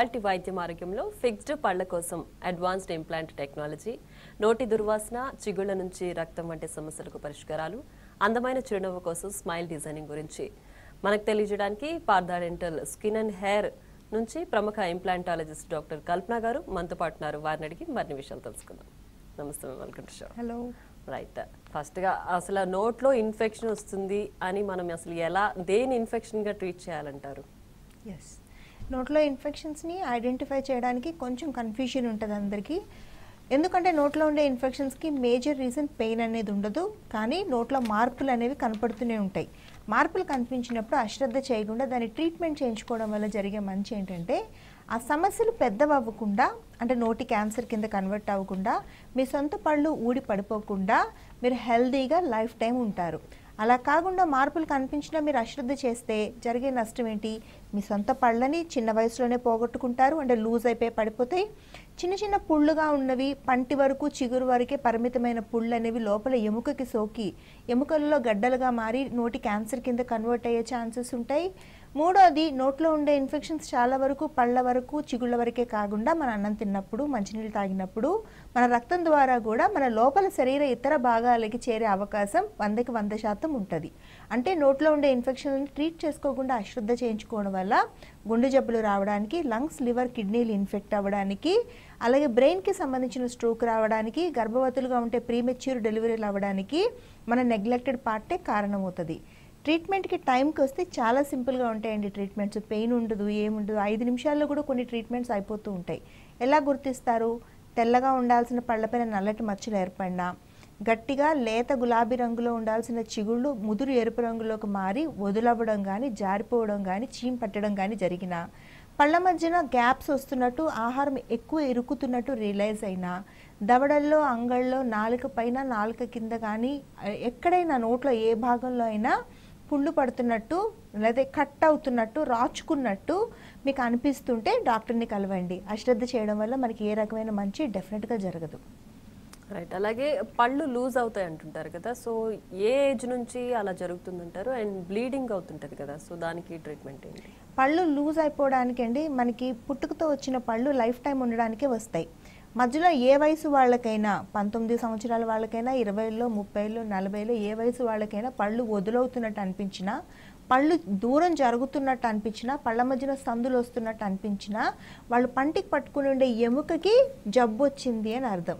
Quality వైద్యం ఆరోగ్యంలో fixed పళ్ళ కోసం అడ్వాన్స్డ్ ఇంప్లాంట్ టెక్నాలజీ, నోటి దుర్వాసన, చిగుళ్ళ నుంచి రక్తం వంటి సమస్యలకు పరిష్కారాలు, అందమైన చిరునవ్వు కోసం స్మైల్ డిజైనింగ్ గురించి మనకు తెలియజేయడానికి Partha dental skin and hair నుంచి ప్రముఖ ఇంప్లాంటాలజిస్ట్ డాక్టర్ కల్పన గారు మనతో పాటు ఉన్నారు. వారిని అడిగి మరిన్ని విషయాలు తెలుసుకుందాం. నమస్తే, welcome to show. Hello. Right, ఫస్ట్గా అసలు నోట్లో ఇన్ఫెక్షన్ వస్తుంది అని మనం అసలు ఎలా, దేని ఇన్ఫెక్షన్గా ట్రీట్ చేయాలంటారు? ఎస్, నోట్లో ఇన్ఫెక్షన్స్ని ఐడెంటిఫై చేయడానికి కొంచెం కన్ఫ్యూజన్ ఉంటుంది అందరికీ. ఎందుకంటే నోట్లో ఉండే ఇన్ఫెక్షన్స్కి మేజర్ రీజన్ పెయిన్ అనేది ఉండదు, కానీ నోట్లో మార్పులు అనేవి కనపడుతూనే ఉంటాయి. మార్పులు కనిపించినప్పుడు అశ్రద్ధ చేయకుండా దాన్ని ట్రీట్మెంట్ చేయించుకోవడం వల్ల జరిగే మంచి ఏంటంటే, ఆ సమస్యలు పెద్దవవ్వకుండా, అంటే నోటి క్యాన్సర్ కింద కన్వర్ట్ అవ్వకుండా, మీ సొంత పళ్ళు ఊడి పడిపోకుండా మీరు హెల్దీగా లైఫ్ టైం ఉంటారు. అలా కాకుండా మార్పులు కనిపించినా మీరు అశ్రద్ధ చేస్తే జరిగే నష్టం ఏంటి, మీ సొంత పళ్ళని చిన్న వయసులోనే పోగొట్టుకుంటారు, అంటే లూజ్ అయిపోయి పడిపోతాయి. చిన్న చిన్న పుళ్ళుగా ఉన్నవి, పంటి వరకు చిగురు వరకే పరిమితమైన పుళ్ళు అనేవి లోపల ఎముకకి సోకి ఎముకల్లో గడ్డలుగా మారి నోటి క్యాన్సర్ కింద కన్వర్ట్ అయ్యే ఛాన్సెస్ ఉంటాయి. మూడోది, నోట్లో ఉండే ఇన్ఫెక్షన్స్ చాలా వరకు పళ్ళ వరకు చిగుళ్ళ వరకే కాకుండా, మన అన్నం తిన్నప్పుడు, మంచినీళ్ళు తాగినప్పుడు, మన రక్తం ద్వారా కూడా మన లోపల శరీర ఇతర భాగాలకి చేరే అవకాశం 100% ఉంటుంది. అంటే నోట్లో ఉండే ఇన్ఫెక్షన్లను ట్రీట్ చేసుకోకుండా అశ్రద్ధ చేయించుకోవడం వల్ల గుండె జబ్బులు రావడానికి, లంగ్స్, లివర్, కిడ్నీలు ఇన్ఫెక్ట్ అవ్వడానికి, అలాగే బ్రెయిన్కి సంబంధించిన స్ట్రోక్ రావడానికి, గర్భవతులుగా ఉంటే ప్రీమెచ్యూర్ డెలివరీలు అవ్వడానికి మన నెగ్లెక్టెడ్ పార్టే కారణమవుతుంది. ట్రీట్మెంట్కి టైంకి వస్తే చాలా సింపుల్గా ఉంటాయండి ట్రీట్మెంట్స్, పెయిన్ ఉండదు, ఏముండదు. 5 నిమిషాల్లో కూడా కొన్ని ట్రీట్మెంట్స్ అయిపోతూ ఉంటాయి. ఎలా గుర్తిస్తారు? తెల్లగా ఉండాల్సిన పళ్ళపైన నల్లటి మచ్చలు ఏర్పడినా, గట్టిగా లేత గులాబీ రంగులో ఉండాల్సిన చిగుళ్ళు ముదురు ఎరుపు రంగులోకి మారి వదులవ్వడం కానీ, జారిపోవడం కానీ, చీము పట్టడం కానీ జరిగినా, పళ్ళ మధ్యన గ్యాప్స్ వస్తున్నట్టు, ఆహారం ఎక్కువ ఇరుకుతున్నట్టు రియలైజ్ అయినా, దవడల్లో, అంగళ్ళలో, నాలుక పైన, నాలుక కింద కానీ, ఎక్కడైనా నోట్లో ఏ భాగంలో అయినా పుళ్ళు పడుతున్నట్టు, లేదా కట్ అవుతున్నట్టు, రాచుకున్నట్టు మీకు అనిపిస్తుంటే డాక్టర్ని కలవండి. అశ్రద్ధ చేయడం వల్ల మనకి ఏ రకమైన మంచి డెఫినెట్గా జరగదు. రైట్, అలాగే పళ్ళు లూజ్ అవుతాయి అంటుంటారు కదా, సో ఏ ఏజ్ నుంచి అలా జరుగుతుందంటారు? అండ్ బ్లీడింగ్ అవుతుంటుంది కదా, సో దానికి ట్రీట్మెంట్ ఏంటి? పళ్ళు లూజ్ అయిపోవడానికి అండి, మనకి పుట్టుకతో వచ్చిన పళ్ళు లైఫ్ టైం ఉండడానికే వస్తాయి. మధ్యలో ఏ వయసు వాళ్ళకైనా, 19 సంవత్సరాల వాళ్ళకైనా, 20లో, 30లో, 40లో, ఏ వయసు వాళ్ళకైనా పళ్ళు వదులవుతున్నట్టు అనిపించినా, పళ్ళు దూరం జరుగుతున్నట్టు అనిపించినా, పళ్ళ మధ్యన సందులు వస్తున్నట్టు అనిపించినా, వాళ్ళు పంటికి పట్టుకుని ఉండే ఎముకకి జబ్బు వచ్చింది అని అర్థం.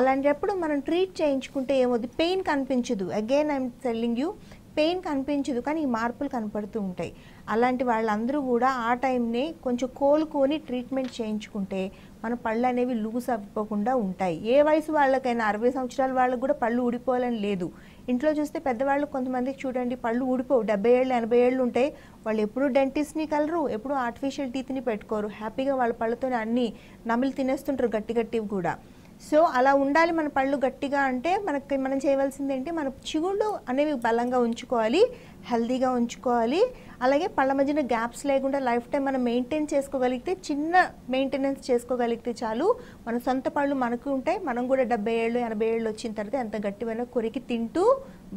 అలాంటప్పుడు మనం ట్రీట్ చేయించుకుంటే ఏమవుద్ది? పెయిన్ కనిపించదు. Again I'm telling you, pain కనిపించదు, కానీ ఈ మార్పులు కనపడుతూ ఉంటాయి. అలాంటి వాళ్ళందరూ కూడా ఆ టైంనే కొంచెం కోలుకొని ట్రీట్మెంట్ చేయించుకుంటే మన పళ్ళు అనేవి లూజ్ అవ్వకుండా ఉంటాయి. ఏ వయసు వాళ్ళకైనా, 60 సంవత్సరాల వాళ్ళకు కూడా పళ్ళు ఊడిపోవాలని లేదు. ఇంట్లో చూస్తే పెద్దవాళ్ళు కొంతమందికి చూడండి పళ్ళు ఊడిపోవు, 70 ఏళ్ళు 80 ఏళ్ళు ఉంటాయి. వాళ్ళు ఎప్పుడూ డెంటిస్ట్ని కలరు, ఎప్పుడూ ఆర్టిఫిషియల్ టీత్ని పెట్టుకోరు, హ్యాపీగా వాళ్ళ పళ్ళతోనే అన్నీ నమిలి తినేస్తుంటారు, గట్టి గట్టివి కూడా. సో అలా ఉండాలి మన పళ్ళు గట్టిగా. అంటే మనకి మనం చేయవలసింది ఏంటి, మన చిగుళ్ళు అనేవి బలంగా ఉంచుకోవాలి, హెల్దీగా ఉంచుకోవాలి. అలాగే పళ్ళ మధ్యన గ్యాప్స్ లేకుండా లైఫ్ టైం మనం మెయింటైన్ చేసుకోగలిగితే, చిన్న మెయింటెనెన్స్ చేసుకోగలిగితే చాలు. మన సొంత పళ్ళు మనకు ఉంటాయి. మనం కూడా 70 ఏళ్ళు 80 ఏళ్ళు వచ్చిన తర్వాత ఎంత గట్టివైనా కొరికి తింటూ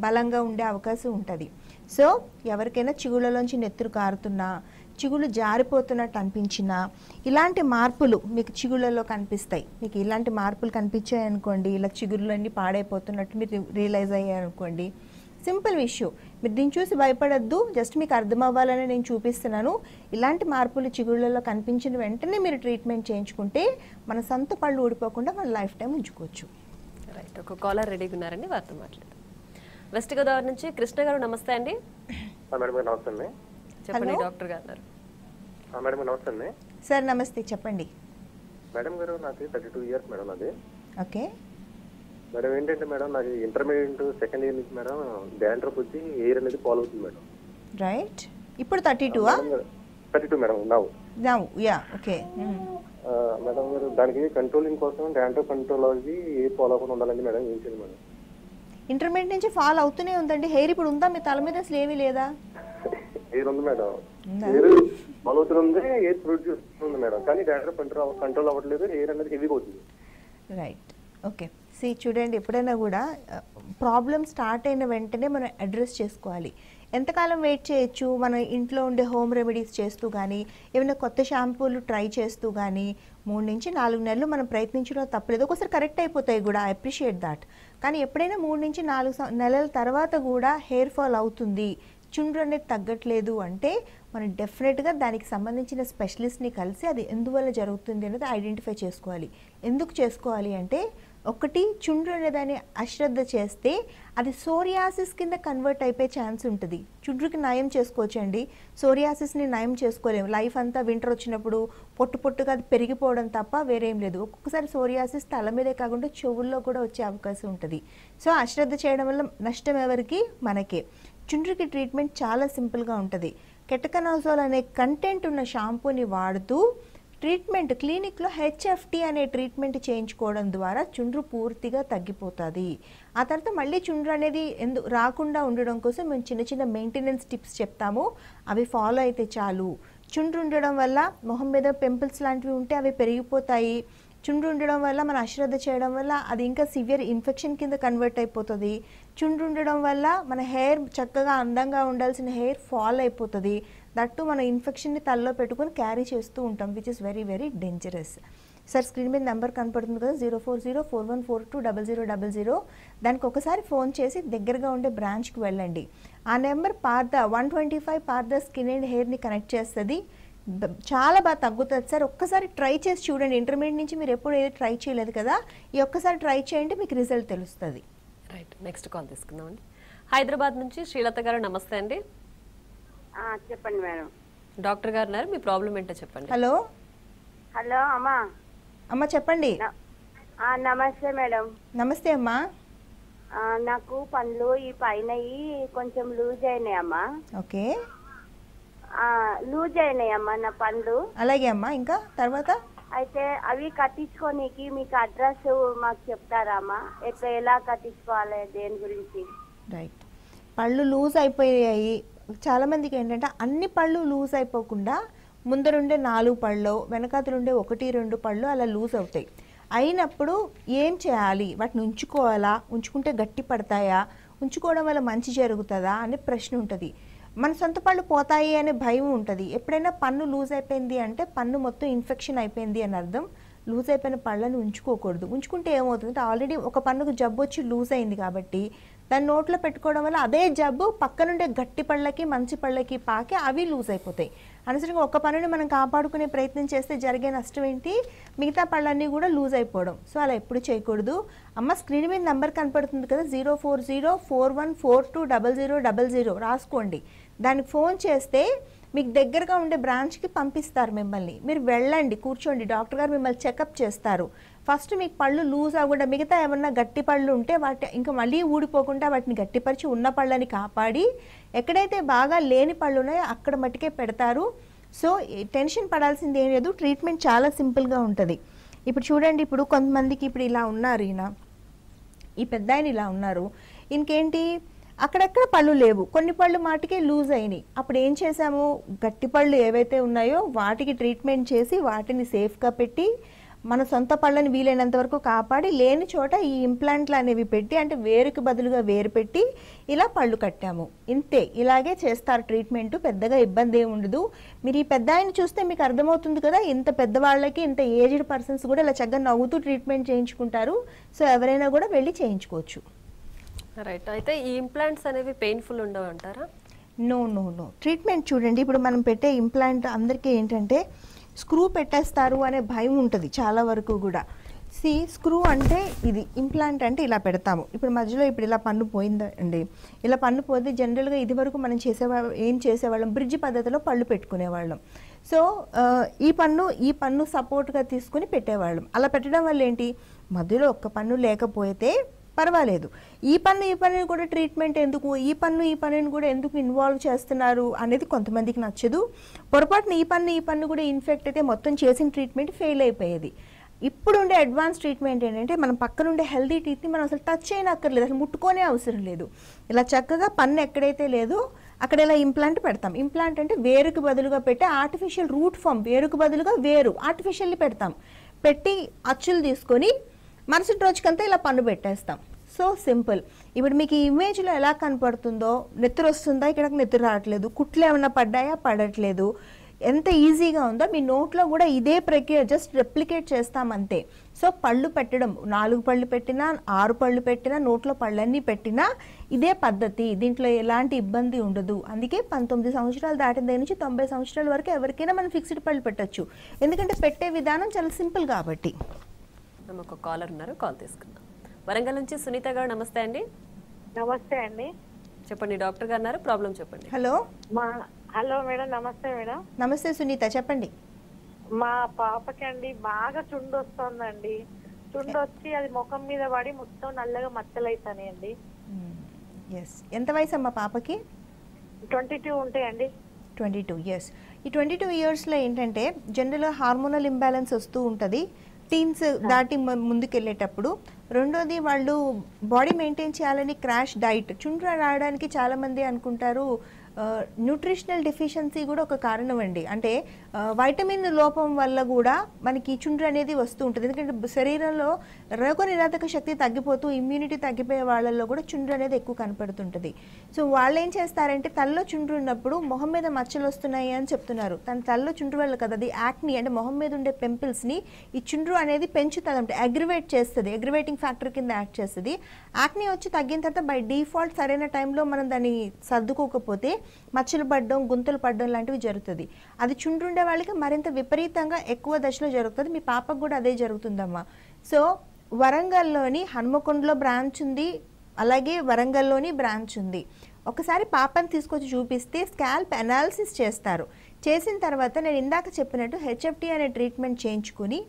బలంగా ఉండే అవకాశం ఉంటుంది. సో ఎవరికైనా చిగుళ్ళలోంచి నెత్తురు కారుతున్నా, చిగుళ్ళు జారిపోతున్నట్టు అనిపించినా, ఇలాంటి మార్పులు మీకు చిగుళ్ళలో కనిపిస్తాయి. మీకు ఇలాంటి మార్పులు కనిపించాయి అనుకోండి, ఇలా చిగుళ్ళన్నీ పాడైపోతున్నట్టు మీరు రియలైజ్ అయ్యారనుకోండి, సింపుల్ ఇష్యూ, మీరు దీన్ని చూసి భయపడద్దు. జస్ట్ మీకు అర్థం అవ్వాలని నేను చూపిస్తున్నాను. ఇలాంటి మార్పులు చిగుళ్ళలో కనిపించిన వెంటనే మీరు ట్రీట్మెంట్ చేయించుకుంటే మన సొంత పళ్ళు ఊడిపోకుండా మన లైఫ్ టైం ఉంచుకోవచ్చు. రైట్, ఒక కాలర్ రెడీగా ఉన్నారండి, వారితో మాట్లాడదాం. వెస్ట్ గోదావరి నుంచి కృష్ణ గారు, నమస్తే అండి. నమస్తే చెప్పండి డాక్టర్ గారు. మేడం నమస్తే అండి. సార్ నమస్తే, చెప్పండి మేడం గారు. నాకు 32 years మేడం. అది ఓకే మేడం. ఏంటంటే మేడం, నాకు ఇంటర్మీడియట్ 2nd year నుంచి మేడం డాండ్రఫ్ వచ్చి ఎయిర్ అనేది ఫాలో అవుతుంది మేడం. రైట్, ఇప్పుడు 32 madam. Now ya okay madam గారు, దానికి కంట్రోలింగ్ కోసం డాండ్రఫ్ కంట్రోల్ అవ్వి ఎయిర్ ఫాలో అవ్వకుండా ఉండాలండి మేడం. ఏం చేయాలి మేడం? ఇంటర్మీడియట్ నుంచి ఫాలో అవుతూనే ఉందండి హెయిర్. ఇప్పుడు ఉందా మీ తల మీద? అసలు ఏమీ లేదా? ఉంది మేడం, హెయిర్ మలుతుంది, హెయిర్ ప్రొడ్యూస్ ఉంది మేడం, కానీ డాండ్రఫ్ కంట్రోల్ అవ్వట్లేదు, హెయిర్ అనేది హెవీగా అవుతుంది. Right okay. సి చూడండి, ఎప్పుడైనా కూడా ప్రాబ్లమ్ స్టార్ట్ అయిన వెంటనే మనం అడ్రస్ చేసుకోవాలి. ఎంతకాలం వెయిట్ చేయొచ్చు మనం ఇంట్లో ఉండే హోమ్ రెమెడీస్ చేస్తూ గాని ఏమైనా కొత్త షాంపూలు ట్రై చేస్తూ గాని 3 నుంచి 4 నెలలు మనం ప్రయత్నించినా తప్పలేదు ఒకసారి కరెక్ట్ అయిపోతాయి కూడా ఐ అప్రిషియేట్ దట్ కానీ ఎప్పుడైనా 3 నుంచి 4 నెలల తర్వాత కూడా హెయిర్ ఫాల్ అవుతుంది చుండ్రు అనేది తగ్గట్లేదు అంటే మనం డెఫినెట్ గా దానికి సంబంధించిన స్పెషలిస్ట్ ని కలిసి అది ఎందువల్ల జరుగుతుంది అనేది ఐడెంటిఫై చేసుకోవాలి ఎందుకు చేసుకోవాలి అంటే ఒకటి చుండ్రు అనే దాన్ని అశ్రద్ధ చేస్తే అది సోరియాసిస్ కింద కన్వర్ట్ అయిపోయే ఛాన్స్ ఉంటుంది చుండ్రుకి నయం చేసుకోవొచ్చుండి సోరియాసిస్ ని నయం చేసుకోలేం లైఫ్ అంతా వింటర్ వచ్చినప్పుడు పొట్టు పొట్టుగా అది పెరిగిపోవడం తప్ప వేరేం లేదు ఒక్కొక్కసారి సోరియాసిస్ తల మీదే కాకుండా చెవుల్లో కూడా వచ్చే అవకాశం ఉంటుంది సో అశ్రద్ధ చేయడం వల్ల నష్టం ఎవరికి మనకే చుండ్రుకి ట్రీట్మెంట్ చాలా సింపుల్ గా ఉంటది కెటకనోజోల్ అనే కంటెంట్ ఉన్న షాంపూని వాడుతూ ట్రీట్మెంట్ క్లినిక్ లో HFT అనే ట్రీట్మెంట్ చేయించుకోవడం ద్వారా చుండ్రు పూర్తిగా తగ్గిపోతది ఆ తర్వాత మళ్ళీ చుండ్రు అనేది రాకుండా ఉండడం కోసం మేము చిన్న చిన్న మెయింటెనెన్స్ టిప్స్ చెప్తాము అవి ఫాలో అయితే చాలు చుండ్రు ఉండడం వల్ల మొహం మీద పింపుల్స్ లాంటివి ఉంటే అవి పెరిగిపోతాయి చుండ్రు ఉండడం వల్ల మన అశ్రద్ధ చేయడం వల్ల అది ఇంకా సివియర్ ఇన్ఫెక్షన్ కింద కన్వర్ట్ అయిపోతది చుండ్రు ఉండడం వల్ల మన హెయిర్ చక్కగా అందంగా ఉండాల్సిన హెయిర్ ఫాల్ అయిపోతది దట్టు మన ఇన్ఫెక్షన్ ని తల్లో పెట్టుకొని క్యారీ చేస్తూ ఉంటాం which is very very dangerous sir screen మీద నంబర్ కనబడుతుంది కదా 0404142000 దానికి ఒకసారి ఫోన్ చేసి దగ్గరగా ఉండే బ్రాంచ్ కి వెళ్ళండి ఆ number Partha 125 Partha skin and hair ని కనెక్ట్ చేస్తది చాలా బాగా తగ్గుతది సార్ ఒక్కసారి ట్రై చేసి చూడండి ఇంటర్మీడియట్ నుంచి మీరు ఎప్పుడు ఏది ట్రై చేయలేదు కదా ఈ ఒక్కసారి ట్రై చేయండి మీకు రిజల్ట్ తెలుస్తది రైట్ నెక్స్ట్ కాల్ తీసుకుందామండి హైదరాబాద్ నుంచి శ్రీలత గారు నమస్తే అండి ఆ చెప్పండి మేడం డాక్టర్ గారు మీ ప్రాబ్లం ఏంటో చెప్పండి హలో హలో అమ్మ అమ్మ చెప్పండి ఆ నమస్తే మేడం నమస్తే అమ్మ నాకు పండ్లు ఈ పైనయి కొంచెం లూజ్ అయినాయి అమ్మ ఓకే లూజ్ అయినాయి అమ్మ నా పండ్లు అలాగే అమ్మా ఇంకా తర్వాత అయితే అవి కట్టించుకోనికి మీకు అడ్రస్ మాకు చెప్తారా అమ్మా ఎట్లా ఎలా కట్టించుకోవాలి దేని గురించి రైట్ పళ్ళు లూజ్ అయిపోయాయి చాలా మందికి ఏంటంటే అన్ని పళ్ళు లూజ్ అయిపోకుండా ముందరుండే 4 పళ్ళు వెనకాతరుండే 1-2 పళ్ళు అలా లూజ్ అవుతాయి అయినప్పుడు ఏం చేయాలి వాటిని ఉంచుకోవాలా ఉంచుకుంటే గట్టి పడతాయా ఉంచుకోవడం వల్ల మంచి జరుగుతదా అనే ప్రశ్న ఉంటది మన సొంత పళ్ళు పోతాయి అనే భయం ఉంటది ఎప్పుడైనా పన్ను లూజ్ అయిపోయింది అంటే పన్ను మొత్తం ఇన్ఫెక్షన్ అయిపోయింది అని అర్థం లూజ్ అయిపోయిన పళ్ళను ఉంచుకోకూడదు ఉంచుకుంటే ఏమవుతుందంటే ఆల్రెడీ ఒక పన్నుకు జబ్బు వచ్చి లూజ్ అయింది కాబట్టి దాన్ని నోట్లో పెట్టుకోవడం వల్ల అదే జబ్బు పక్కనుండే గట్టి పళ్ళకి మంచి పళ్ళకి పాకి అవి లూజ్ అయిపోతాయి అనవసరంగా ఒక పన్నుని మనం కాపాడుకునే ప్రయత్నం చేస్తే జరిగే నష్టం ఏంటి మిగతా పళ్ళన్నీ కూడా లూజ్ అయిపోవడం సో అలా ఎప్పుడు చేయకూడదు అమ్మ స్క్రీన్ మీద నంబర్ కనపడుతుంది కదా 0404142000 రాసుకోండి దానికి ఫోన్ చేస్తే మీకు దగ్గరగా ఉండే బ్రాంచ్కి పంపిస్తారు మిమ్మల్ని మీరు వెళ్ళండి కూర్చోండి డాక్టర్ గారు మిమ్మల్ని చెకప్ చేస్తారు ఫస్ట్ మీకు పళ్ళు లూజ్ అవ్వకుండా మిగతా ఏమన్నా గట్టి పళ్ళు ఉంటే వాటి ఇంకా మళ్ళీ ఊడిపోకుండా వాటిని గట్టిపరిచి ఉన్న పళ్ళని కాపాడి ఎక్కడైతే బాగా లేని పళ్ళు ఉన్నాయో అక్కడ మట్టుకే పెడతారు సో టెన్షన్ పడాల్సింది ఏం లేదు ట్రీట్మెంట్ చాలా సింపుల్గా ఉంటుంది ఇప్పుడు చూడండి ఇప్పుడు కొంతమందికి ఇప్పుడు ఇలా ఉన్నారు ఈయన ఈ పెద్ద ఆయన ఇలా ఉన్నారు ఇంకేంటి అక్కడక్కడ పళ్ళు లేవు కొన్ని పళ్ళు మాటికే లూజ్ అయినాయి అప్పుడు ఏం చేసాము గట్టి పళ్ళు ఏవైతే ఉన్నాయో వాటికి ట్రీట్మెంట్ చేసి వాటిని సేఫ్గా పెట్టి మన సొంత పళ్ళని వీలైనంత వరకు కాపాడి లేని చోట ఈ ఇంప్లాంట్లు అనేవి పెట్టి అంటే వేరుకి బదులుగా వేరు పెట్టి ఇలా పళ్ళు కట్టాము ఇంతే ఇలాగే చేస్తారు ట్రీట్మెంట్ పెద్దగా ఇబ్బంది ఏమి ఉండదు మీరు ఈ పెద్ద ఆయన చూస్తే మీకు అర్థమవుతుంది కదా ఇంత పెద్దవాళ్ళకి ఇంత ఏజ్డ్ పర్సన్స్ కూడా ఇలా చక్కగా నవ్వుతూ ట్రీట్మెంట్ చేయించుకుంటారు సో ఎవరైనా కూడా వెళ్ళి చేయించుకోవచ్చు రైట్ అయితే ఈ ఇంప్లాంట్స్ అనేవి పెయిన్ఫుల్ ఉండవు అంటారా నో నో నో ట్రీట్మెంట్ చూడండి ఇప్పుడు మనం పెట్టే ఇంప్లాంట్ అందరికీ ఏంటంటే స్క్రూ పెట్టేస్తారు అనే భయం ఉంటుంది చాలా వరకు కూడా సి స్క్రూ అంటే ఇది ఇంప్లాంట్ అంటే ఇలా పెడతాము ఇప్పుడు మధ్యలో ఇప్పుడు ఇలా పన్ను పోయిందండి ఇలా పన్ను పోతే జనరల్గా ఇది వరకు మనం ఏం చేసేవాళ్ళం బ్రిడ్జ్ పద్ధతిలో పళ్ళు పెట్టుకునేవాళ్ళం సో ఈ పన్ను సపోర్ట్గా తీసుకుని పెట్టేవాళ్ళం అలా పెట్టడం వల్ల ఏంటి మధ్యలో ఒక్క పన్ను లేకపోతే పర్వాలేదు ఈ పన్ను కూడా ట్రీట్మెంట్ ఎందుకు ఈ పన్ను కూడా ఎందుకు ఇన్వాల్వ్ చేస్తున్నారు అనేది కొంతమందికి నచ్చదు పొరపాటున ఈ పన్ను కూడా ఇన్ఫెక్ట్ అయితే మొత్తం చేసిన ట్రీట్మెంట్ ఫెయిల్ అయిపోయేది ఇప్పుడు ఉండే అడ్వాన్స్ ట్రీట్మెంట్ ఏంటంటే మనం పక్కన ఉండే హెల్దీ టీత్ని మనం అసలు టచ్ చేయనక్కర్లేదు అసలు ముట్టుకోనే అవసరం లేదు ఇలా చక్కగా పన్ను ఎక్కడైతే లేదో అక్కడ ఇలా ఇంప్లాంట్ పెడతాం ఇంప్లాంట్ అంటే వేరుకు బదులుగా పెట్టే ఆర్టిఫిషియల్ రూట్ ఫామ్ వేరుకు బదులుగా వేరు ఆర్టిఫిషియల్లీ పెడతాం పెట్టి అచ్చులు తీసుకొని మరుసటి రోజుకంతా ఇలా పన్ను పెట్టేస్తాం సో సింపుల్. ఇప్పుడు మీకు ఈ ఇమేజ్ లో ఎలా కనబడుతుందో, నెత్తురు వస్తుందా, ఇక్కడకి నెత్తురు రావట్లేదు, కుట్లు ఏమైనా పడ్డాయా పడట్లేదు, ఎంత ఈజీగా ఉందో మీ నోట్లో కూడా ఇదే ప్రక్రియ జస్ట్ రెప్లికేట్ చేస్తామంతే. సో పళ్ళు పెట్టడం, 4 పళ్ళు పెట్టినా 6 పళ్ళు పెట్టినా నోట్లో పళ్ళన్నీ పెట్టినా ఇదే పద్ధతి, దీంట్లో ఎలాంటి ఇబ్బంది ఉండదు. అందుకే 19 సంవత్సరాలు దాటిన దగ్గర నుంచి 90 సంవత్సరాల వరకు ఎవరికైనా మనం ఫిక్స్డ్ పళ్ళు పెట్టచ్చు, ఎందుకంటే పెట్టే విధానం చాలా సింపుల్ కాబట్టి. మనం ఒక కాలర్ ఉన్నారు, కాల్ తీసుకుందాం. వరంగల్ నుంచి సునీత గారు, నమస్తే అండి. నమస్తే అండి, చెప్పండి. డాక్టర్ గారు ఉన్నారు, ప్రాబ్లం చెప్పండి. హలో హలో మేడం, నమస్తే మేడం. నమస్తే సునీత, చెప్పండి. మా పాపకి అండి బాగా చుండు వస్తుందండి, చుండు వచ్చి అది ముఖం మీద పడి మొత్తం నల్లగా మచ్చలు అవుతాయండి. ఎంత వయసు అమ్మా పాపకి? 22 ఉంటాయండి. 22 ఇయర్స్. ఈ 22 ఇయర్స్లో ఏంటంటే జనరల్గా హార్మోనల్ ఇంబ్యాలెన్స్ వస్తూ ఉంటుంది టీన్స్ దాటి ముందుకెళ్ళేటప్పుడు. రెండోది వాళ్ళు బాడీ మెయింటైన్ చేయాలని క్రాష్ డైట్. చుండ్ర రావడానికి చాలామంది అనుకుంటారు న్యూట్రిషనల్ డెఫిషియన్సీ కూడా ఒక కారణం అండి. అంటే వైటమిన్ లోపం వల్ల కూడా మనకి చుండ్రు అనేది వస్తూ ఉంటుంది, ఎందుకంటే శరీరంలో రోగనిరోధక శక్తి తగ్గిపోతూ ఇమ్యూనిటీ తగ్గిపోయే వాళ్ళల్లో కూడా చుండ్రు అనేది ఎక్కువ కనపడుతుంటుంది. సో వాళ్ళు ఏం చేస్తారంటే తల్లో చుండ్రు ఉన్నప్పుడు మొహం మీద మచ్చలు వస్తున్నాయి అని చెప్తున్నారు, తన తల్లో చుండ్రు వల్ల కదా, అది యాక్ని అంటే మొహం మీద ఉండే పింపుల్స్ని ఈ చుండ్రు అనేది పెంచుతుంది, అంటే అగ్రివేట్ చేస్తుంది, అగ్రివేటింగ్ ఫ్యాక్టర్ కింద యాక్ట్ చేస్తుంది. యాక్ని వచ్చి తగ్గిన తర్వాత బై డిఫాల్ట్ సరైన టైంలో మనం దాన్ని సర్దుకోకపోతే మచ్చలు పడడం, గుంతలు పడడం లాంటివి జరుగుతుంది. అది చుండ్రుండే వాళ్ళకి మరింత విపరీతంగా ఎక్కువ దశలో జరుగుతుంది. మీ పాపకు కూడా అదే జరుగుతుందమ్మా. సో వరంగల్లోని హన్మకొండలో బ్రాంచ్ ఉంది, అలాగే వరంగల్లోని బ్రాంచ్ ఉంది. ఒకసారి పాపను తీసుకొచ్చి చూపిస్తే స్కాల్ప్ అనాలిసిస్ చేస్తారు. చేసిన తర్వాత నేను ఇందాక చెప్పినట్టు హెచ్ఎఫ్టీ అనే ట్రీట్మెంట్ చేయించుకుని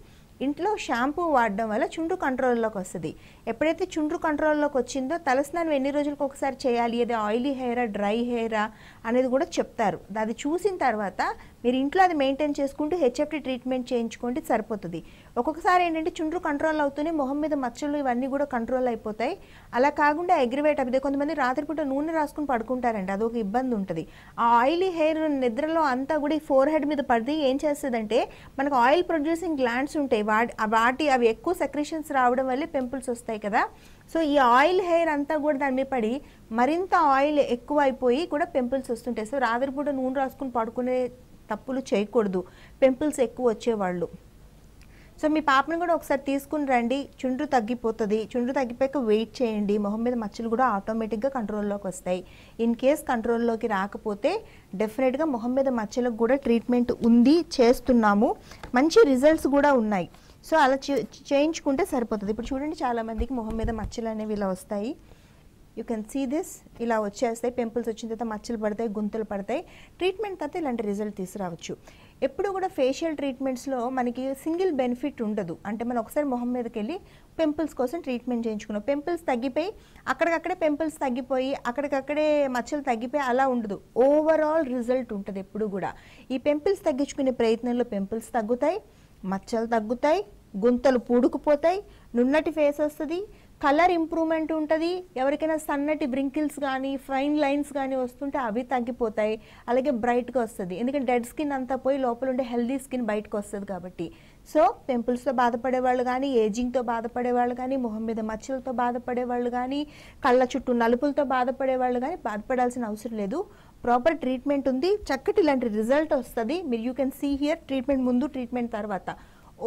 ఇంట్లో షాంపూ వాడడం వల్ల చుండ్రు కంట్రోల్లోకి వస్తుంది. ఎప్పుడైతే చుండ్రు కంట్రోల్లోకి వచ్చిందో తలస్నానం ఎన్ని రోజులకు ఒకసారి చేయాలి, అది ఆయిలీ హెయిరా డ్రై హెయిరా అనేది కూడా చెప్తారు. అది చూసిన తర్వాత మీరు ఇంట్లో అది మెయింటైన్ చేసుకుంటూ హెచ్ఎఫ్టీ ట్రీట్మెంట్ చేయించుకుంటే సరిపోతుంది. ఒక్కొక్కసారి ఏంటంటే చుండ్రు కంట్రోల్ అవుతూనే మొహం మీద మచ్చలు ఇవన్నీ కూడా కంట్రోల్ అయిపోతాయి. అలా కాకుండా అగ్రివేట్ అదే కొంతమంది రాత్రిపూట నూనె రాసుకుని పడుకుంటారండి, అదొక ఇబ్బంది ఉంటుంది. ఆ ఆయిలీ హెయిర్ నిద్రలో అంతా కూడా ఈ ఫోర్ హెడ్ మీద పడి ఏం చేస్తుందంటే మనకు ఆయిల్ ప్రొడ్యూసింగ్ గ్లాండ్స్ ఉంటాయి, వాటి అవి ఎక్కువ సెక్రెషన్స్ రావడం వల్లే పింపుల్స్ వస్తాయి కదా. సో ఈ ఆయిల్ హెయిర్ అంతా కూడా దాని మీద పడి మరింత ఆయిల్ ఎక్కువ అయిపోయి కూడా పింపుల్స్ వస్తుంటాయి. సో రాత్రిపూట నూనె రాసుకుని పడుకునే తప్పులు చేయకూడదు పింపుల్స్ ఎక్కువ వచ్చేవాళ్ళు. సో మీ పాపను కూడా ఒకసారి తీసుకుని రండి, చుండ్రు తగ్గిపోతుంది. చుండ్రు తగ్గిపోయాక వెయిట్ చేయండి, మొహం మీద మచ్చలు కూడా ఆటోమేటిక్గా కంట్రోల్లోకి వస్తాయి. ఇన్ కేస్ కంట్రోల్లోకి రాకపోతే డెఫినెట్గా మొహం మీద మచ్చలకు కూడా ట్రీట్మెంట్ ఉంది, చేస్తున్నాము, మంచి రిజల్ట్స్ కూడా ఉన్నాయి. సో అలా చేయించుకుంటే సరిపోతుంది. ఇప్పుడు చూడండి చాలామందికి మొహం మీద మచ్చలు అనేవి ఇలా వస్తాయి, యూ కెన్ సీ దిస్, ఇలా వచ్చేస్తాయి. పింపుల్స్ వచ్చిన తర్వాత మచ్చలు పడతాయి, గుంతలు పడతాయి. ట్రీట్మెంట్ తర్వాత ఇలాంటి రిజల్ట్ తీసుకురావచ్చు. ఎప్పుడు కూడా ఫేషియల్ ట్రీట్మెంట్స్లో మనకి సింగిల్ బెనిఫిట్ ఉండదు. అంటే మనం ఒకసారి మొహం మీదకి వెళ్ళి పింపుల్స్ కోసం ట్రీట్మెంట్ చేయించుకున్నాం, పింపుల్స్ తగ్గిపోయి అక్కడికక్కడే పింపుల్స్ తగ్గిపోయి అక్కడికక్కడే మచ్చలు తగ్గిపోయి అలా ఉండదు, ఓవరాల్ రిజల్ట్ ఉంటుంది ఎప్పుడు కూడా. ఈ పింపుల్స్ తగ్గించుకునే ప్రయత్నంలో పింపుల్స్ తగ్గుతాయి, మచ్చలు తగ్గుతాయి, గుంతలు పూడుకుపోతాయి, నున్నటి ఫేస్ వస్తుంది, కలర్ ఇంప్రూవ్మెంట్ ఉంటుంది. ఎవరికైనా సన్నటి బ్రింకిల్స్ కానీ ఫైన్ లైన్స్ కానీ వస్తుంటే అవి తగ్గిపోతాయి, అలాగే బ్రైట్గా వస్తుంది. ఎందుకంటే డెడ్ స్కిన్ అంతా పోయి లోపల ఉండే హెల్దీ స్కిన్ బయటకు వస్తుంది కాబట్టి. సో పింపుల్స్తో బాధపడేవాళ్ళు కానీ, ఏజింగ్తో బాధపడేవాళ్ళు కానీ, మొహం మీద మచ్చలతో బాధపడేవాళ్ళు కానీ, కళ్ళ చుట్టూ నలుపులతో బాధపడేవాళ్ళు కానీ బాధపడాల్సిన అవసరం లేదు. ప్రాపర్ ట్రీట్మెంట్ ఉంది, చక్కటి ఇలాంటి రిజల్ట్ వస్తుంది. మీరు you can see here, treatment ముందు, ట్రీట్మెంట్ తర్వాత.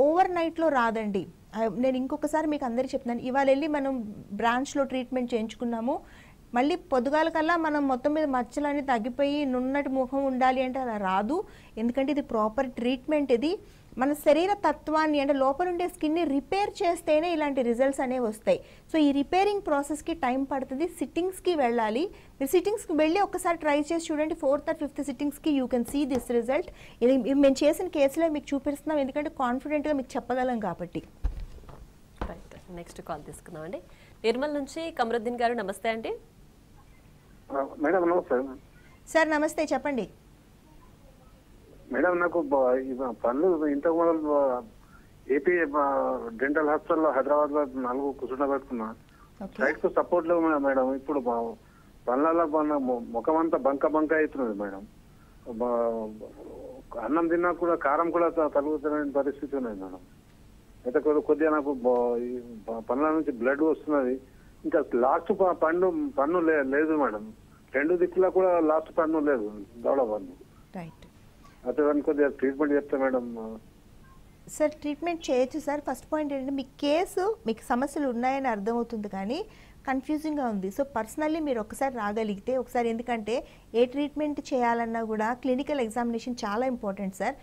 ఓవర్ నైట్లో రాదండి. నేను ఇంకొకసారి మీకు అందరికీ చెప్తున్నాను, ఇవాళ వెళ్ళి మనం బ్రాంచ్లో ట్రీట్మెంట్ చేయించుకున్నాము, మళ్ళీ పొద్దుగాల కల్లా మనం మొత్తం మీద మచ్చలన్నీ తగ్గిపోయి నున్నటి ముఖం ఉండాలి అంటే అలా రాదు. ఎందుకంటే ఇది ప్రాపర్ ట్రీట్మెంట్. ఇది మన శరీర తత్వాన్ని అంటే లోపల ఉండే స్కిన్ని రిపేర్ చేస్తేనే ఇలాంటి రిజల్ట్స్ అనేవి వస్తాయి. సో ఈ రిపేరింగ్ ప్రాసెస్కి టైం పడుతుంది. సిట్టింగ్స్కి వెళ్ళాలి, మీరు సిట్టింగ్స్కి వెళ్ళి ఒకసారి ట్రై చేసి చూడండి. 4th or 5th సిట్టింగ్స్కి you can see this result. ఇది మేము చేసిన కేసులో మీకు చూపిస్తున్నాం, ఎందుకంటే కాన్ఫిడెంట్గా మీకు చెప్పగలం కాబట్టి. రైట్, నెక్స్ట్ కాల్ తీసుకుందాం అండి. నిర్మల్ నుంచి కమరుద్దీన్ గారు, నమస్తే అండి. మేడం నమస్తే. సార్ నమస్తే, చెప్పండి. మేడం నాకు పనులు ఇంతకు ముందు ఏపీ డెంటల్ హాస్పిటల్లో హైదరాబాద్ లో 4 కూర్చుండ పెట్టుకున్నా, సైట్ కు సపోర్ట్ లేవు మేడం. ఇప్పుడు పనులలో ముఖం అంతా బంక బంక అవుతున్నది మేడం, అన్నం తిన్నా కూడా కారం కూడా తగ్గుతున్న పరిస్థితి ఉన్నది మేడం. అయితే కొద్దిగా నాకు పనుల నుంచి బ్లడ్ వస్తున్నది, ఇంకా లాస్ట్ పన్ను పన్ను లేదు మేడం, రెండు దిక్కులా కూడా లాస్ట్ పన్ను లేదు, దవడ పన్ను. రైట్, అతను కొద్దిగా ట్రీట్మెంట్ చెప్తా మేడం. సార్ ట్రీట్మెంట్ చేయొచ్చు సార్. ఫస్ట్ పాయింట్ ఏంటంటే మీ కేసు మీకు సమస్యలు ఉన్నాయని అర్థమవుతుంది కానీ కన్ఫ్యూజింగ్గా ఉంది. సో పర్సనల్లీ మీరు ఒకసారి రాగలిగితే ఒకసారి, ఎందుకంటే ఏ ట్రీట్మెంట్ చేయాలన్నా కూడా క్లినికల్ ఎగ్జామినేషన్ చాలా ఇంపార్టెంట్ సార్.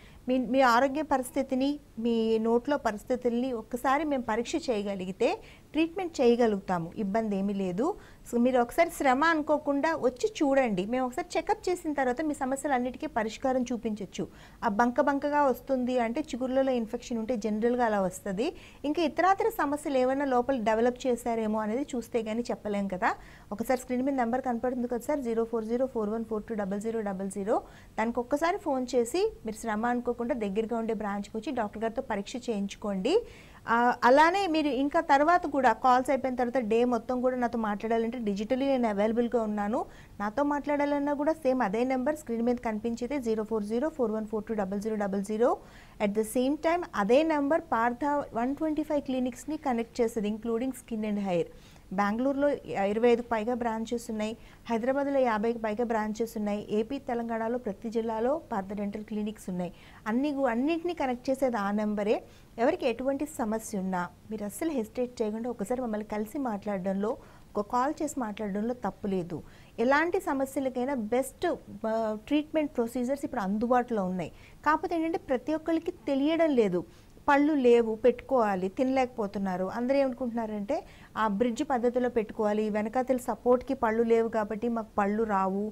మీ ఆరోగ్య పరిస్థితిని మీ నోట్లో పరిస్థితుల్ని ఒక్కసారి మేము పరీక్ష చేయగలిగితే ట్రీట్మెంట్ చేయగలుగుతాము, ఇబ్బంది ఏమీ లేదు. సో మీరు ఒకసారి శ్రమ అనుకోకుండా వచ్చి చూడండి, మేము ఒకసారి చెకప్ చేసిన తర్వాత మీ సమస్యలన్నిటికీ పరిష్కారం చూపించవచ్చు. ఆ బంకగా వస్తుంది అంటే చిగుర్లలో ఇన్ఫెక్షన్ ఉంటే జనరల్గా అలా వస్తుంది. ఇంకా ఇతరాతర సమస్యలు ఏమైనా లోపల డెవలప్ చేశారేమో అనేది చూస్తే కానీ చెప్పలేం కదా. ఒకసారి స్క్రీన్ మీద నెంబర్ కనపడుతుంది కదా సార్, 040414200000. దానికి ఒక్కసారి ఫోన్ చేసి మీరు శ్రమ అనుకోకుండా దగ్గరగా ఉండే బ్రాంచ్కి వచ్చి డాక్టర్ గారితో పరీక్ష చేయించుకోండి. అలానే మీరు ఇంకా తర్వాత కూడా కాల్స్ అయిపోయిన తర్వాత డే మొత్తం కూడా నాతో మాట్లాడాలంటే డిజిటలీ నేను అవైలబుల్గా ఉన్నాను. నాతో మాట్లాడాలన్నా కూడా సేమ్ అదే నెంబర్ స్క్రీన్ మీద కనిపించేది 040414200000. అట్ ద సేమ్ టైం అదే నెంబర్ పార్థ 125 క్లినిక్స్ని కనెక్ట్ చేస్తుంది, ఇంక్లూడింగ్ స్కిన్ అండ్ హెయిర్. బెంగళూరులో 25 పైగా బ్రాంచెస్ ఉన్నాయి, హైదరాబాద్లో 50కి పైగా బ్రాంచెస్ ఉన్నాయి, ఏపీ తెలంగాణలో ప్రతి జిల్లాలో పార్థ డెంటల్ క్లినిక్స్ ఉన్నాయి. అన్నింటినీ కనెక్ట్ చేసేది ఆ నెంబరే. ఎవరికి ఎటువంటి సమస్య ఉన్నా మీరు అస్సలు హెసిటేట్ చేయకుండా ఒకసారి మమ్మల్ని కలిసి మాట్లాడడంలో, కాల్ చేసి మాట్లాడడంలో తప్పు లేదు. ఎలాంటి సమస్యలకైనా బెస్ట్ ట్రీట్మెంట్ ప్రొసీజర్స్ ఇప్పుడు అందుబాటులో ఉన్నాయి. కాకపోతే ఏంటంటే ప్రతి ఒక్కరికి తెలియడం లేదు. పళ్ళు లేవు పెట్టుకోవాలి, తినలేకపోతున్నారు, అందరూ ఏమనుకుంటున్నారంటే ఆ బ్రిడ్జ్ పద్ధతిలో పెట్టుకోవాలి, వెనకాతల సపోర్ట్కి పళ్ళు లేవు కాబట్టి మాకు పళ్ళు రావు,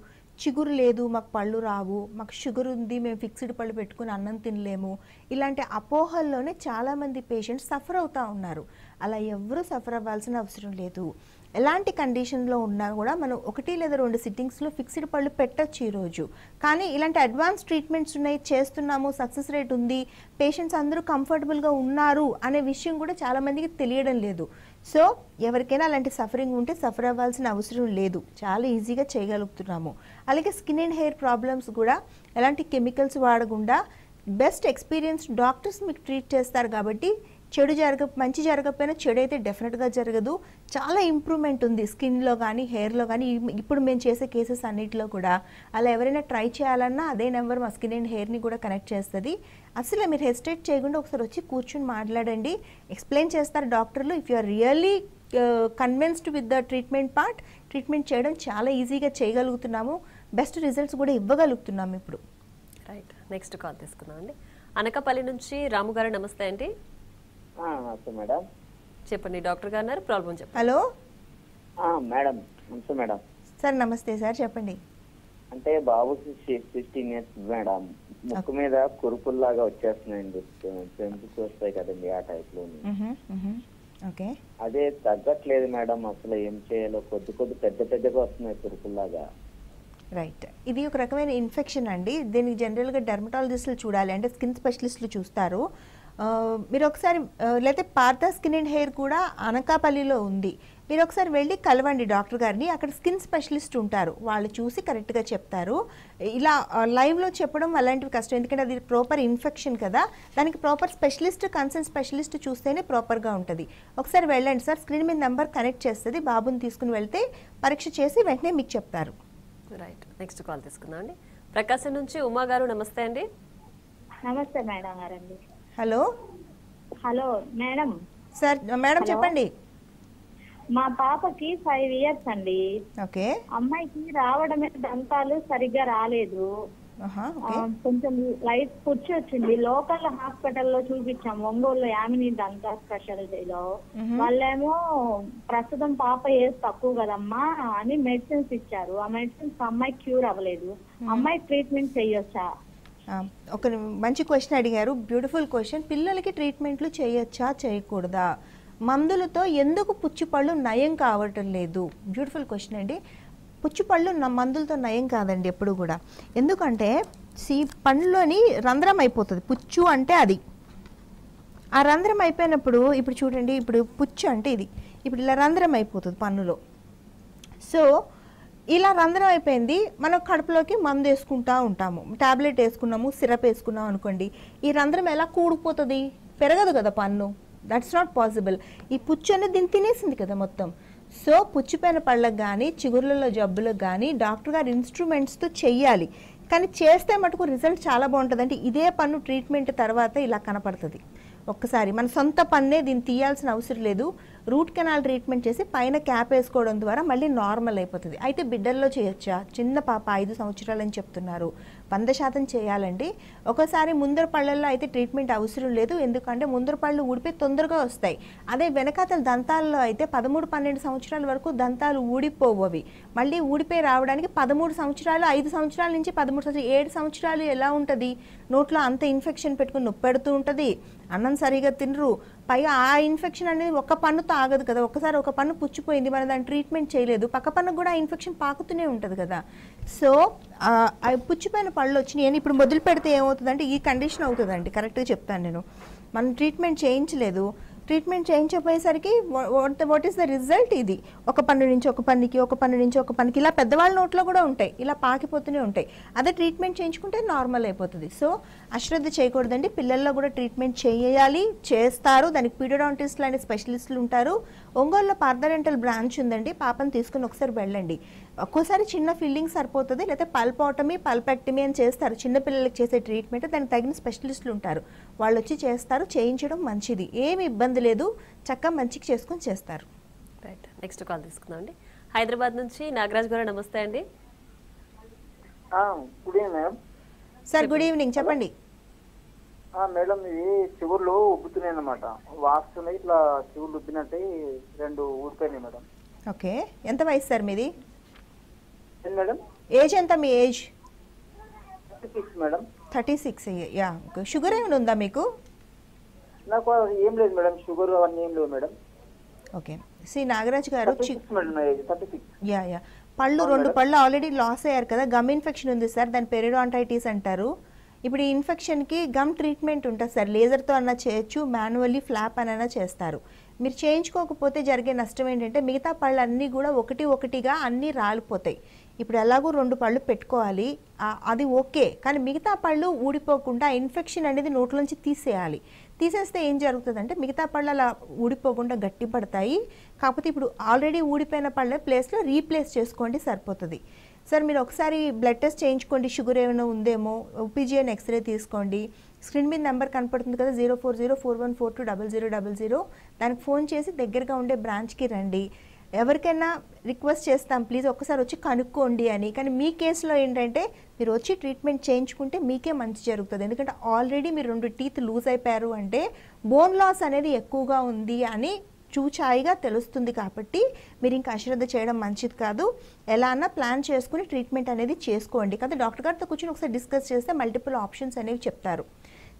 చిగురు లేదు మాకు పళ్ళు రావు, మాకు షుగర్ ఉంది మేము ఫిక్స్డ్ పళ్ళు పెట్టుకుని అన్నం తినలేము, ఇలాంటి అపోహల్లోనే చాలామంది పేషెంట్స్ సఫర్ అవుతూ ఉన్నారు. అలా ఎవరూ సఫర్ అవ్వాల్సిన అవసరం లేదు. ఎలాంటి కండిషన్లో ఉన్నా కూడా మనం 1 లేదా 2 సిట్టింగ్స్లో ఫిక్స్డ్ పళ్ళు పెట్టచ్చు ఈరోజు. కానీ ఇలాంటి అడ్వాన్స్ ట్రీట్మెంట్స్ ఉన్నాయి, చేస్తున్నాము, సక్సెస్ రేట్ ఉంది, పేషెంట్స్ అందరూ కంఫర్టబుల్గా ఉన్నారు అనే విషయం కూడా చాలామందికి తెలియడం లేదు. సో ఎవరికైనా అలాంటి సఫరింగ్ ఉంటే సఫర్ అవ్వాల్సిన అవసరం లేదు, చాలా ఈజీగా చేయగలుగుతున్నాము. అలాగే స్కిన్ అండ్ హెయిర్ ప్రాబ్లమ్స్ కూడా ఎలాంటి కెమికల్స్ వాడకుండా బెస్ట్ ఎక్స్పీరియన్స్ డాక్టర్స్ మీకు ట్రీట్ చేస్తారు కాబట్టి మంచి జరగకపోయినా చెడు అయితే డెఫినెట్గా జరగదు. చాలా ఇంప్రూవ్మెంట్ ఉంది స్కిన్లో కానీ హెయిర్లో కానీ ఇప్పుడు మేము చేసే కేసెస్ అన్నింటిలో కూడా. అలా ఎవరైనా ట్రై చేయాలన్నా అదే నెంబర్ మా స్కిన్ అండ్ హెయిర్ని కూడా కనెక్ట్ చేస్తుంది. అసలు మీరు హెసిటేట్ చేయకుండా ఒకసారి వచ్చి కూర్చుని మాట్లాడండి, ఎక్స్ప్లెయిన్ చేస్తారు డాక్టర్లు. If you are really convinced with the treatment part, treatment చేయడం చాలా ఈజీగా చేయగలుగుతున్నాము, బెస్ట్ రిజల్ట్స్ కూడా ఇవ్వగలుగుతున్నాము ఇప్పుడు. రైట్, నెక్స్ట్ కాల్ తీసుకుందాం అండి. అనకాపల్లి నుంచి రాము గారు, నమస్తే అండి. చెప్పండి డాక్టర్ గారు ప్రాబ్లం చెప్పండి. హలో మేడం, నమస్తే మేడం. సార్ నమస్తే సార్, చెప్పండి. అంటే బాబుకి 16 years మేడం, ముక్కు మీద కురుపుల్లాగా వచ్చేస్తున్నాయండి, పెంపుకు వస్తాయి కదండి ఆ టైప్ లో, అదే తగ్గట్లేదు మేడం. అసలు ఏం చేయాలో, కొద్ది కొద్ది పెద్ద పెద్దగా వస్తున్నాయి కురుపుల్లాగా. రైట్, ఇది ఒక రకమైన ఇన్ఫెక్షన్ అండి. దీనికి జనరల్గా డెర్మటాలజిస్టులు చూడాలి, అంటే స్కిన్ స్పెషలిస్టులు చూస్తారు. మీరు ఒకసారి, లేకపోతే పార్థ స్కిన్ అండ్ హెయిర్ కూడా అనకాపల్లిలో ఉంది, మీరు ఒకసారి వెళ్ళి కలవండి డాక్టర్ గారిని. అక్కడ స్కిన్ స్పెషలిస్ట్ ఉంటారు, వాళ్ళు చూసి కరెక్ట్గా చెప్తారు. ఇలా లైవ్లో చెప్పడం అలాంటివి కష్టం, ఎందుకంటే అది ప్రాపర్ ఇన్ఫెక్షన్ కదా, దానికి ప్రాపర్ స్పెషలిస్ట్, కన్సర్న్ స్పెషలిస్ట్ చూస్తేనే ప్రాపర్గా ఉంటుంది. ఒకసారి వెళ్ళండి సార్, స్క్రీన్ మీద నెంబర్ కనెక్ట్ చేస్తుంది, బాబుని తీసుకుని వెళ్తే పరీక్ష చేసి వెంటనే మీకు చెప్తారు. రైట్, నెక్స్ట్ కాల్ తీసుకుందాం అండి. ప్రకాశం నుంచి ఉమా గారు, నమస్తే అండి. నమస్తే మేడం గారండి. Hello hello madam. Sir madam చెప్పండి. మా పాపకి 5 years అండి. ఓకే. అమ్మాయికి రావడమే దంతాలు సరిగ్గా రాలేదు, కొంచెం లైట్ పుచ్చి వచ్చింది. లోకల్ హాస్పిటల్లో చూపించాం, ఒంగోలు యామిని దంతా స్పెషాలిటీలో. వాళ్ళేమో ప్రస్తుతం పాప ఏజ్ తక్కువ కదమ్మా అని మెడిసిన్స్ ఇచ్చారు. ఆ మెడిసిన్స్ అమ్మాయి క్యూర్ అవ్వలేదు. అమ్మాయి ట్రీట్మెంట్ చేయొచ్చా? ఒక మంచి క్వశ్చన్ అడిగారు, బ్యూటిఫుల్ క్వశ్చన్. పిల్లలకి ట్రీట్మెంట్లు చేయొచ్చా చేయకూడదా, మందులతో ఎందుకు పుచ్చిపళ్ళు నయం కావటం లేదు? బ్యూటిఫుల్ క్వశ్చన్ అండి. పుచ్చిపళ్ళు మందులతో నయం కాదండి ఎప్పుడు కూడా, ఎందుకంటే పండ్లోని రంధ్రం అయిపోతుంది. పుచ్చు అంటే అది, ఆ రంధ్రం అయిపోయినప్పుడు ఇప్పుడు చూడండి, ఇప్పుడు పుచ్చు అంటే ఇది, ఇప్పుడు ఇలా రంధ్రం అయిపోతుంది పన్నులో. సో ఇలా రంధ్రం అయిపోయింది, మనం కడుపులోకి మందు వేసుకుంటూ ఉంటాము, ట్యాబ్లెట్ వేసుకున్నాము, సిరప్ వేసుకున్నాం అనుకోండి, ఈ రంధ్రం ఎలా కూడిపోతుంది, పెరగదు కదా పన్ను. That's not possible. ఈ పుచ్చు అనేది దీన్ని తినేసింది కదా మొత్తం. సో పుచ్చిపోయిన పళ్ళకు గాని చిగుర్లలో జబ్బులకు గాని డాక్టర్ గారి ఇన్స్ట్రుమెంట్స్ తో చేయాలి కానీ చేస్తే మటుకు రిజల్ట్ చాలా బాగుంటదంటే ఇదే పన్ను ట్రీట్మెంట్ తర్వాత ఇలా కనబడుతది ఒక్కసారి మన సొంత పన్నే దీని తీయాల్సిన అవసరం లేదు రూట్ కెనాల్ ట్రీట్మెంట్ చేసి పైన క్యాప్ వేసుకోవడం ద్వారా మళ్ళీ నార్మల్ అయిపోతుంది అయితే బిడ్డల్లో చేయొచ్చా చిన్న పాప 5 సంవత్సరాలు అని చెప్తున్నారు 100% చేయాలండి ఒకసారి ముందర పళ్ళల్లో అయితే ట్రీట్మెంట్ అవసరం లేదు ఎందుకంటే ముందర పళ్ళు ఊడిపే తొందరగా వస్తాయి అదే వెనకతల దంతాల్లో అయితే 13 12 సంవత్సరాల వరకు దంతాలు ఊడిపోవవి మళ్ళీ ఊడిపే రావడానికి 13 సంవత్సరాలు 5 సంవత్సరాల నుంచి 13 సంవత్సరాలు 7 సంవత్సరాలు ఎలా ఉంటది నోట్లో అంత ఇన్ఫెక్షన్ పెట్టుకొని నొప్పెడుతూ ఉంటది అన్నం సరిగా తినరు పైగా ఆ ఇన్ఫెక్షన్ అనేది ఒక పన్నుతో ఆగదు కదా ఒకసారి ఒక పన్ను పుచ్చిపోయింది మన దాని ట్రీట్మెంట్ చేయలేదు పక్క పన్నుకు కూడా ఇన్ఫెక్షన్ పాకుతూనే ఉంటుంది కదా సో ఆ పుచ్చిపోయిన పళ్ళు వచ్చినాయి అని ఇప్పుడు మొదలు పెడితే ఏమవుతుందంటే ఈ కండిషన్ అవుతుందండి కరెక్ట్గా చెప్తాను నేను మనం ట్రీట్మెంట్ చేయించలేదు ట్రీట్మెంట్ చేయించకపోయేసరికి వాట్ ఈస్ ద రిజల్ట్ ఇది ఒక పన్ను నుంచి ఒక పన్నుకి ఒక పన్ను నుంచి ఒక పన్నుకి ఇలా పెద్దవాళ్ళ నోట్లో కూడా ఉంటాయి ఇలా పాకిపోతూనే ఉంటాయి అదే ట్రీట్మెంట్ చేయించుకుంటే నార్మల్ అయిపోతుంది సో అశ్రద్ధ చేయకూడదండి పిల్లల్లో కూడా ట్రీట్మెంట్ చేయాలి చేస్తారు దానికి పీడియాట్రిస్టులు అనే స్పెషలిస్టులు ఉంటారు ఒంగోలులో పార్థ డెంటల్ బ్రాంచ్ ఉందండి పాపను తీసుకుని ఒకసారి వెళ్ళండి ఒక్కోసారి చిన్న ఫిల్లింగ్ సరిపోతుంది లేకపోతే పల్పాటమీ పల్పెక్టమీ అని చేస్తారు చిన్నపిల్లలకి చేసే ట్రీట్మెంట్ దానికి తగిన స్పెషలిస్టులు ఉంటారు వాళ్ళు వచ్చి చేస్తారు చేయించడం మంచిది ఏమి ఇబ్బంది లేదు చక్క మంచికి చేసుకొని చేస్తారు రైట్ నెక్స్ట్ కాల్ తీసుకుందామండి హైదరాబాద్ నుంచి నాగరాజ్ గారు నమస్తే అండి ఆ good evening madam sir good evening చెప్పండి ఆ మేడం ఈ చివర్లో ఉబ్బుతున్నాయి అన్నమాట వాస్తున్నాయి ఇట్లా చివర్లు ఉబ్బినట్టే రెండు ఊడిపోయినాయి మేడం ఓకే ఎంత వయసు సార్ మీది మేడం ఏజ్ ఎంత మీ ఏజ్ 36 మేడం 36 యా షుగర్ ఏమైనా ఉందా మీకు నాకు ఏం లేదు మేడం షుగర్ అవన్నీ ఏం లేదు మేడం ఓకే సి నాగరాజ్ గారు యా యా పళ్ళు రెండు పళ్ళు ఆల్రెడీ లాస్ అయ్యారు కదా గమ్ ఇన్ఫెక్షన్ ఉంది సార్ దాని పెరిడోంటైటిస్ అంటారు ఇప్పుడు ఈ ఇన్ఫెక్షన్కి గమ్ ట్రీట్మెంట్ ఉంటుంది సార్ లేజర్తో అన్నా చేయొచ్చు మాన్యువల్లీ ఫ్లాప్ అనైనా చేస్తారు మీరు చేయించుకోకపోతే జరిగే నష్టం ఏంటంటే మిగతా పళ్ళు అన్నీ కూడా ఒకటి ఒకటిగా అన్నీ రాలిపోతాయి ఇప్పుడు ఎలాగో రెండు పళ్ళు పెట్టుకోవాలి అది ఓకే కానీ మిగతా పళ్ళు ఊడిపోకుండా ఇన్ఫెక్షన్ అనేది నోట్లోంచి తీసేయాలి తీసేస్తే ఏం జరుగుతుందంటే మిగతా పళ్ళు అలా ఊడిపోకుండా గట్టి పడతాయి కాకపోతే ఇప్పుడు ఆల్రెడీ ఊడిపోయిన పళ్ళ ప్లేస్లో రీప్లేస్ చేసుకోండి సరిపోతుంది సార్ మీరు ఒకసారి బ్లడ్ టెస్ట్ చేయించుకోండి షుగర్ ఏమైనా ఉందేమో ఓపీజీఎన్ ఎక్స్రే తీసుకోండి స్క్రీన్ మీద నెంబర్ కనపడుతుంది కదా 040414200000 దానికి ఫోన్ చేసి దగ్గరగా ఉండే బ్రాంచ్కి రండి ఎవరికైనా రిక్వెస్ట్ చేస్తాం ప్లీజ్ ఒక్కసారి వచ్చి కనుక్కోండి అని కానీ మీ కేసులో ఏంటంటే మీరు వచ్చి ట్రీట్మెంట్ చేయించుకుంటే మీకే మంచి జరుగుతుంది ఎందుకంటే ఆల్రెడీ మీరు 2 టీత్ లూజ్ అయిపోయారు అంటే బోన్ లాస్ అనేది ఎక్కువగా ఉంది అని చూచాయిగా తెలుస్తుంది కాబట్టి మీరు ఇంకా అశ్రద్ధ చేయడం మంచిది కాదు ఎలా అన్నా ప్లాన్ చేసుకుని ట్రీట్మెంట్ అనేది చేసుకోండి కదా డాక్టర్ గారితో కూర్చొని ఒకసారి డిస్కస్ చేస్తే మల్టిపుల్ ఆప్షన్స్ అనేవి చెప్తారు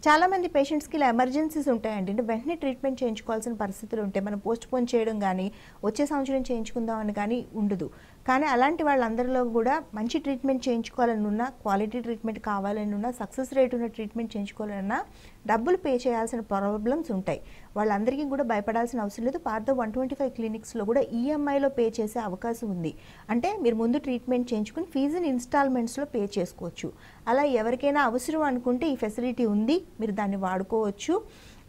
చాలామంది పేషెంట్స్కి ఇలా ఎమర్జెన్సీస్ ఉంటాయండి అంటే వెంటనే ట్రీట్మెంట్ చేయించుకోవాల్సిన పరిస్థితులు ఉంటాయి మనం పోస్ట్పోన్ చేయడం కానీ వచ్చే సంవత్సరం చేయించుకుందాం అని కానీ ఉండదు కానీ అలాంటి వాళ్ళందరిలో కూడా మంచి ట్రీట్మెంట్ చేయించుకోవాలని ఉన్నా క్వాలిటీ ట్రీట్మెంట్ కావాలని ఉన్నా సక్సెస్ రేట్ ఉన్న ట్రీట్మెంట్ చేయించుకోవాలన్నా డబ్బులు పే చేయాల్సిన ప్రాబ్లమ్స్ ఉంటాయి వాళ్ళందరికీ కూడా భయపడాల్సిన అవసరం లేదు పార్థ 125 క్లినిక్స్లో కూడా ఈఎంఐలో పే చేసే అవకాశం ఉంది అంటే మీరు ముందు ట్రీట్మెంట్ చేయించుకుని ఫీజుని ఇన్స్టాల్మెంట్స్లో పే చేసుకోవచ్చు అలా ఎవరికైనా అవసరం అనుకుంటే ఈ ఫెసిలిటీ ఉంది మీరు దాన్ని వాడుకోవచ్చు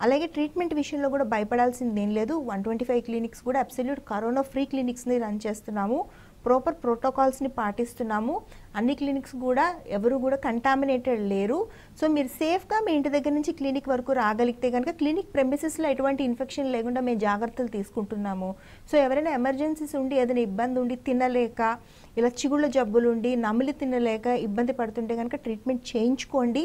అలాగే ట్రీట్మెంట్ విషయంలో కూడా భయపడాల్సింది ఏం లేదు 125 క్లినిక్స్ కూడా అబ్సల్యూట్ కరోనా ఫ్రీ క్లినిక్స్ని రన్ చేస్తున్నాము ప్రాపర్ ప్రోటోకాల్స్ని పాటిస్తున్నాము అన్ని క్లినిక్స్ కూడా ఎవరు కూడా కంటామినేటెడ్ లేరు సో మీరు సేఫ్గా మీ ఇంటి దగ్గర నుంచి క్లినిక్ వరకు రాగలిగితే కనుక క్లినిక్ ప్రెమిసెస్లో ఎటువంటి ఇన్ఫెక్షన్ లేకుండా మేము జాగ్రత్తలు తీసుకుంటున్నాము సో ఎవరైనా ఎమర్జెన్సీస్ ఉండి ఏదైనా ఇబ్బంది ఉండి తినలేక ఇలా చిగుళ్ళ జబ్బులు ఉండి నమిలి తినలేక ఇబ్బంది పడుతుంటే కనుక ట్రీట్మెంట్ చేయించుకోండి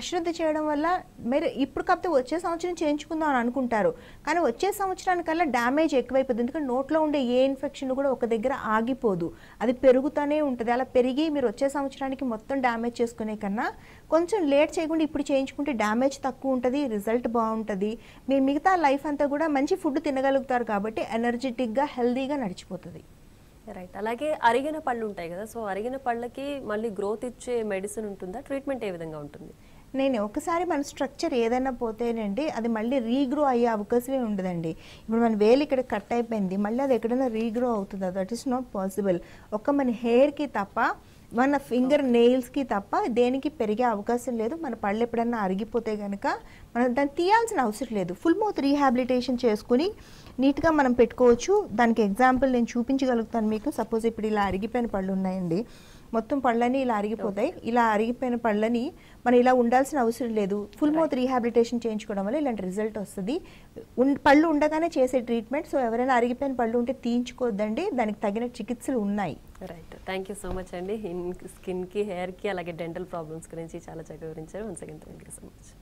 అశ్రద్ధ చేయడం వల్ల మీరు ఇప్పుడు కాకపోతే వచ్చే సంవత్సరం చేయించుకుందాం అని అనుకుంటారు కానీ వచ్చే సంవత్సరానికల్లా డ్యామేజ్ ఎక్కువైపోతుంది ఎందుకంటే నోట్లో ఉండే ఏ ఇన్ఫెక్షన్ కూడా ఒక దగ్గర ఆగిపోదు అది పెరుగుతూనే ఉంటుంది అలా పెరిగి మీరు వచ్చే సంవత్సరానికి మొత్తం డ్యామేజ్ చేసుకునే కన్నా కొంచెం లేట్ చేయకుండా ఇప్పుడు చేయించుకుంటే డ్యామేజ్ తక్కువ ఉంటుంది రిజల్ట్ బాగుంటుంది మీరు మిగతా లైఫ్ అంతా కూడా మంచి ఫుడ్ తినగలుగుతారు కాబట్టి ఎనర్జెటిక్గా హెల్దీగా నడిచిపోతుంది రైట్ అలాగే అరిగిన పళ్ళు ఉంటాయి కదా సో అరిగిన పళ్ళకి మళ్ళీ గ్రోత్ ఇచ్చే మెడిసిన్ ఉంటుందా ట్రీట్మెంట్ ఏ విధంగా ఉంటుంది నేను ఒకసారి మన స్ట్రక్చర్ ఏదైనా పోతేనండి అది మళ్ళీ రీగ్రో అయ్యే అవకాశమే ఉండదండి ఇప్పుడు మన వేలు ఇక్కడ కట్ అయిపోయింది మళ్ళీ అది ఎక్కడైనా రీగ్రో అవుతుందా దట్ ఈస్ నాట్ పాసిబుల్ ఒక్క మన హెయిర్కి తప్ప మన ఫింగర్ నెయిల్స్ కి తప్ప దేనికి పెరిగే అవకాశం లేదు। మన పళ్ళు ఎప్పుడైనా అరిగిపోతే గనుక మనం దాన్ని తీయాల్సిన అవసరం లేదు। ఫుల్ మౌత్ రీహాబిలిటేషన్ చేసుకొని నీట్ గా మనం పెట్టుకోవచ్చు। దానికి ఎగ్జాంపుల్ నేను చూపించగలుగుతాను మీకు। సపోజ్ ఇప్పుడు ఇలా అరిగిపోయిన పళ్ళు ఉన్నాయండి, మొత్తం పళ్ళని ఇలా అరిగిపోతాయి। ఇలా అరిగిపోయిన పళ్ళని మనం ఇలా ఉండాల్సిన అవసరం లేదు। ఫుల్ మౌత్ రీహాబిలిటేషన్ చేయించుకోవడం వల్ల ఇలాంటి రిజల్ట్ వస్తుంది। పళ్ళు ఉండగానే చేసే ట్రీట్మెంట్। సో ఎవరైనా అరిగిపోయిన పళ్ళు ఉంటే తీయించుకోవద్దండి, దానికి తగిన చికిత్సలు ఉన్నాయి। Right, thank you so much అండి। స్కిన్కి, హెయిర్కి, అలాగే డెంటల్ ప్రాబ్లమ్స్ గురించి చాలా చక్కగా వివరించారు। Once again thank you so much.